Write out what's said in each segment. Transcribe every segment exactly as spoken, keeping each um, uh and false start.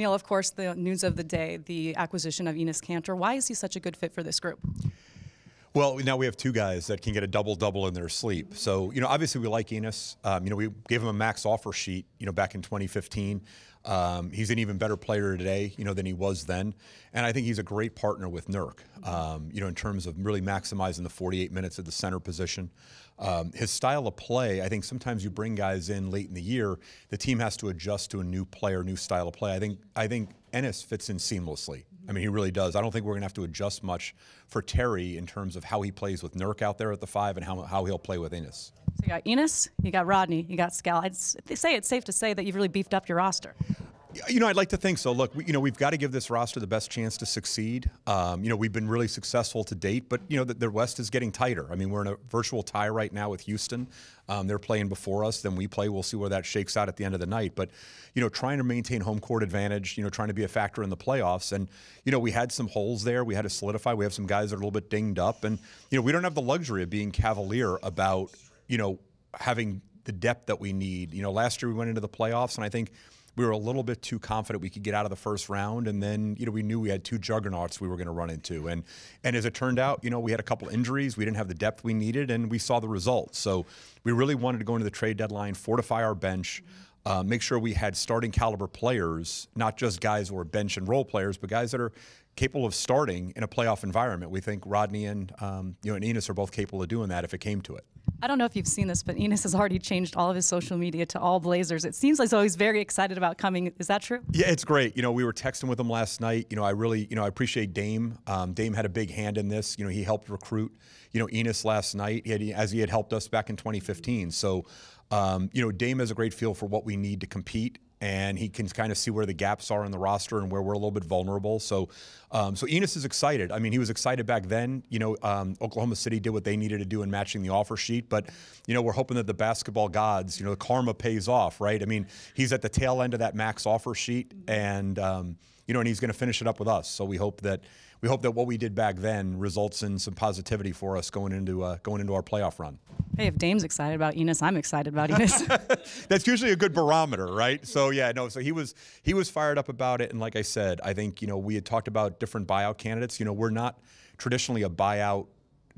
Neil, of course, the news of the day, the acquisition of Enes Kanter. Why is he such a good fit for this group? Well, now we have two guys that can get a double-double in their sleep. So, you know, obviously we like Enes. Um, you know, we gave him a max offer sheet, you know, back in twenty fifteen. Um, he's an even better player today, you know, than he was then. And I think he's a great partner with Nurk, um, you know, in terms of really maximizing the forty-eight minutes at the center position. Um, his style of play, I think sometimes you bring guys in late in the year, the team has to adjust to a new player, new style of play. I think, I think Enes fits in seamlessly. I mean, he really does. I don't think we're going to have to adjust much for Terry in terms of how he plays with Nurk out there at the five and how, how he'll play with Enes. So you got Enes, you got Rodney, you got Scal. I'd say it's safe to say that you've really beefed up your roster. You know, I'd like to think so. Look, we, you know, we've got to give this roster the best chance to succeed. Um, you know, we've been really successful to date, but, you know, the, the West is getting tighter. I mean, we're in a virtual tie right now with Houston. Um, they're playing before us, then we play. We'll see where that shakes out at the end of the night. But, you know, trying to maintain home court advantage, you know, trying to be a factor in the playoffs. And, you know, we had some holes there. We had to solidify. We have some guys that are a little bit dinged up. And, you know, we don't have the luxury of being cavalier about, you know, having the depth that we need. You know, last year we went into the playoffs, and I think we were a little bit too confident we could get out of the first round, and then, you know, we knew we had two juggernauts we were going to run into. And and as it turned out, you know, we had a couple injuries. We didn't have the depth we needed, and we saw the results. So we really wanted to go into the trade deadline, fortify our bench, uh, make sure we had starting caliber players, not just guys who are bench and role players, but guys that are capable of starting in a playoff environment. We think Rodney and, um, you know, and Enes are both capable of doing that if it came to it. I don't know if you've seen this, but Enes has already changed all of his social media to all Blazers. It seems like so he's very excited about coming. Is that true? Yeah, it's great. You know, we were texting with him last night. You know, I really, you know, I appreciate Dame. Um, Dame had a big hand in this. You know, he helped recruit, you know, Enes last night, he had, as he had helped us back in twenty fifteen. So, um, you know, Dame has a great feel for what we need to compete. And he can kind of see where the gaps are in the roster and where we're a little bit vulnerable. So, um, so Enes is excited. I mean, he was excited back then. You know, um, Oklahoma City did what they needed to do in matching the offer sheet. But, you know, we're hoping that the basketball gods, you know, the karma pays off, right? I mean, he's at the tail end of that max offer sheet, and um, you know, and he's going to finish it up with us. So we hope that we hope that what we did back then results in some positivity for us going into uh, going into our playoff run. Hey, if Dame's excited about Enes, I'm excited about Enes. That's usually a good barometer, right? So yeah, no. So he was he was fired up about it, and like I said, I think, you know, we had talked about different buyout candidates. You know, we're not traditionally a buyout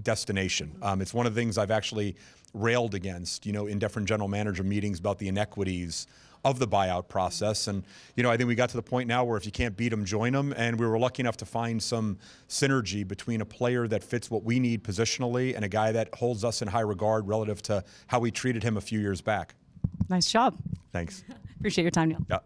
destination. Um, it's one of the things I've actually railed against, you know, in different general manager meetings about the inequities of the buyout process. And, you know, I think we got to the point now where if you can't beat them, join them. And we were lucky enough to find some synergy between a player that fits what we need positionally and a guy that holds us in high regard relative to how we treated him a few years back. Nice job. Thanks. Appreciate your time, Neil. Yeah.